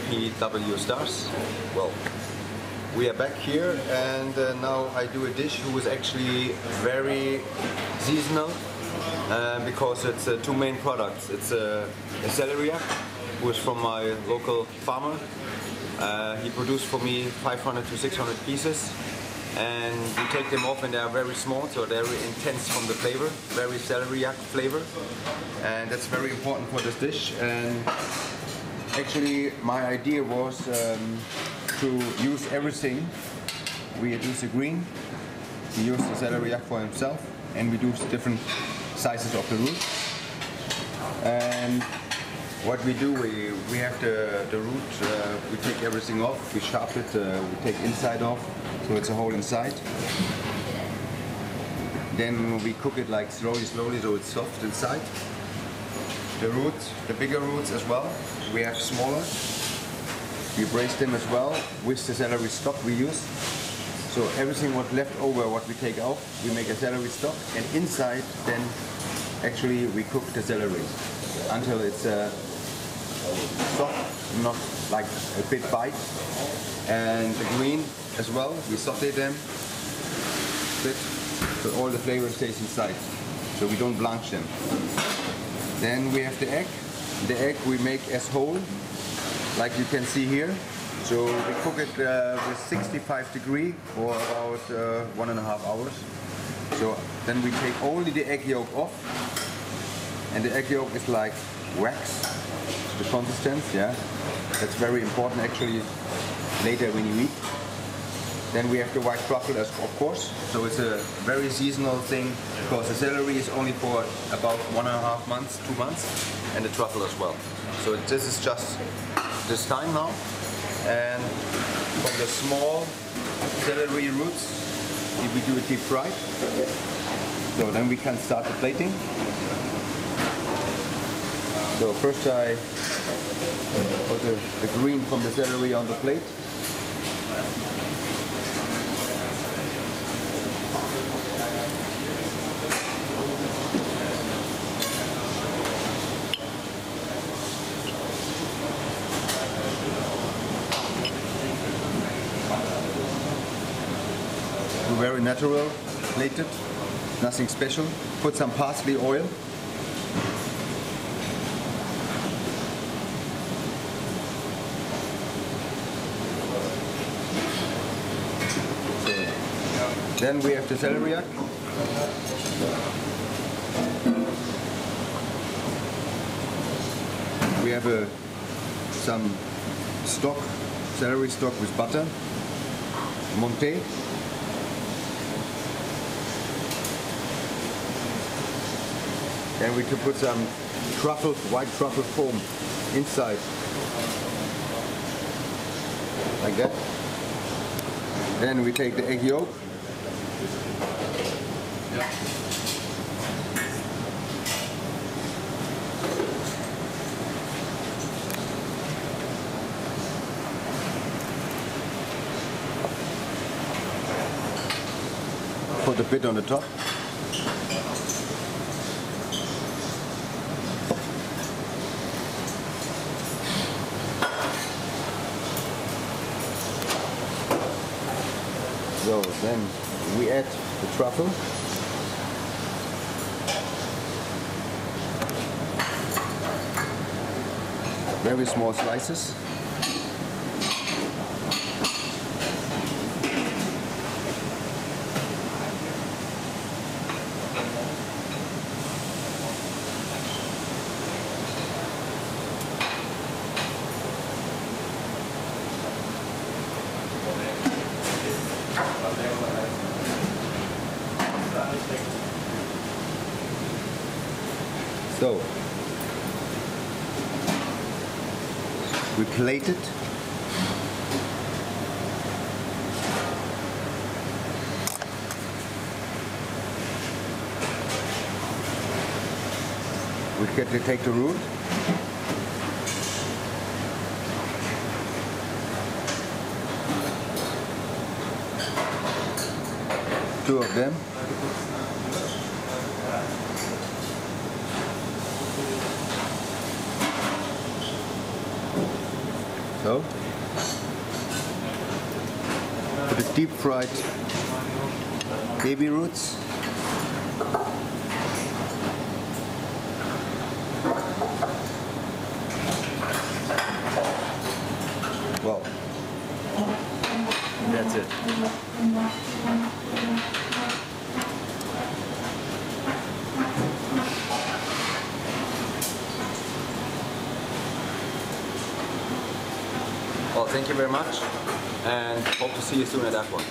VPW Stars. Well, we are back here, and now I do a dish who is actually very seasonal because it's two main products. It's a celery yak, who is from my local farmer. He produced for me 500 to 600 pieces, and you take them off and they are very small, so they're very intense from the flavor, very celery yak flavor, and that's very important for this dish. And actually my idea was to use everything. We use the green, he used the celery yak for himself, and we do different sizes of the root. And what we do, we have the root, we take everything off, we sharp it, we take inside off, so it's a hole inside. Then we cook it like slowly, so it's soft inside. The roots, the bigger roots as well, we have smaller. We braise them as well with the celery stock we use. So everything what's left over, what we take out, we make a celery stock, and inside then actually we cook the celery until it's soft, not like a bit bite. And the green as well, we saute them a bit, so all the flavor stays inside, so we don't blanch them. Then we have the egg. The egg we make as whole, like you can see here. So we cook it with 65 degrees for about 1.5 hours. So then we take only the egg yolk off, and the egg yolk is like wax, the consistency, yeah. That's very important actually later when you eat. Then we have the white truffle, as of course. So it's a very seasonal thing, because the celery is only for about 1.5 months, 2 months, and the truffle as well. So this is just this time now. And from the small celery roots, we do a deep fry. So then we can start the plating. So first I put the green from the celery on the plate. Very natural, plated, nothing special. Put some parsley oil. Then we have the celery yak. We have some stock, celery stock with butter, Monté. And we can put some truffle, white truffle foam inside, like that. Then we take the egg yolk. Put a bit on the top. So then we add the truffle. Very small slices. So we plate it. We get to take the root. Two of them. So, put the deep fried baby roots. Well, that's it. Well, thank you very much, and hope to see you soon at that one.